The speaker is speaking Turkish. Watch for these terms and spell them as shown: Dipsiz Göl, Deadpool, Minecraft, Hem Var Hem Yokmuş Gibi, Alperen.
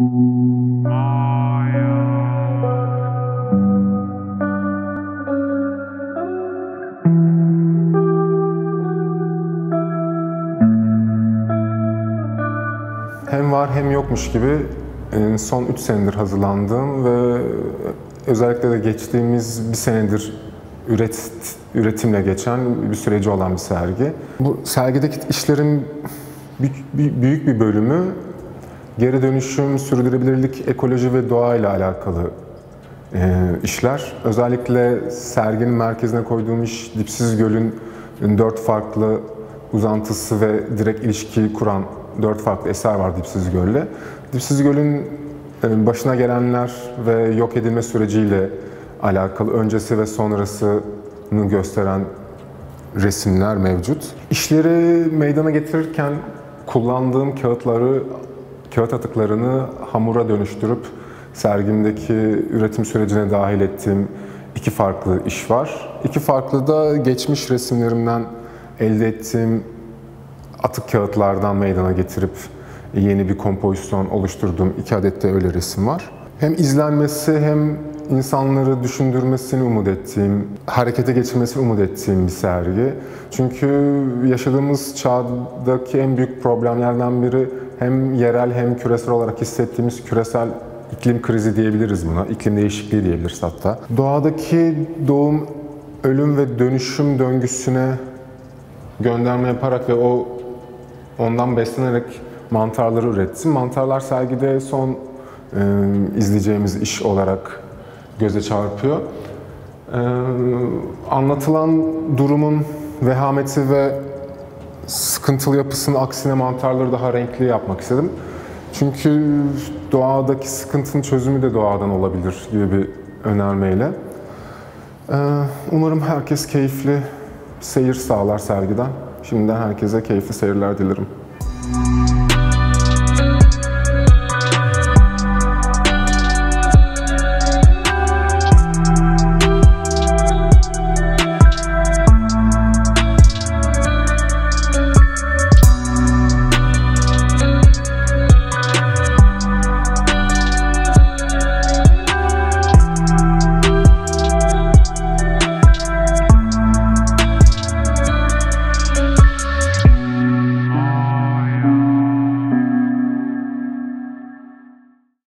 Hem Var Hem Yokmuş Gibi son 3 senedir hazırlandığım ve özellikle de geçtiğimiz bir senedir üretimle geçen bir süreci olan bir sergi. Bu sergideki işlerin büyük bir bölümü geri dönüşüm, sürdürülebilirlik, ekoloji ve doğayla alakalı işler. Özellikle serginin merkezine koyduğum iş Dipsiz Göl'ün 4 farklı uzantısı ve direkt ilişki kuran 4 farklı eser var Dipsiz Göl'le. Dipsiz Göl'ün başına gelenler ve yok edilme süreciyle alakalı öncesi ve sonrasını gösteren resimler mevcut. İşleri meydana getirirken kullandığım kağıt atıklarını hamura dönüştürüp sergimdeki üretim sürecine dahil ettiğim 2 farklı iş var. 2 farklı da geçmiş resimlerimden elde ettiğim atık kağıtlardan meydana getirip yeni bir kompozisyon oluşturduğum 2 adet de öyle resim var. Hem izlenmesi hem insanları düşündürmesini umut ettiğim, harekete geçirmesini umut ettiğim bir sergi. Çünkü yaşadığımız çağdaki en büyük problemlerden biri hem yerel hem küresel olarak hissettiğimiz küresel iklim krizi diyebiliriz buna. İklim değişikliği diyebiliriz hatta. Doğadaki doğum, ölüm ve dönüşüm döngüsüne gönderme yaparak ve ondan beslenerek mantarları ürettim. Mantarlar sergide son izleyeceğimiz iş olarak göze çarpıyor. Anlatılan durumun vehameti ve sıkıntılı yapısının aksine mantarları daha renkli yapmak istedim. Çünkü doğadaki sıkıntının çözümü de doğadan olabilir gibi bir önermeyle. Umarım herkes keyifli seyir sağlar sergiden. Şimdiden herkese keyifli seyirler dilerim.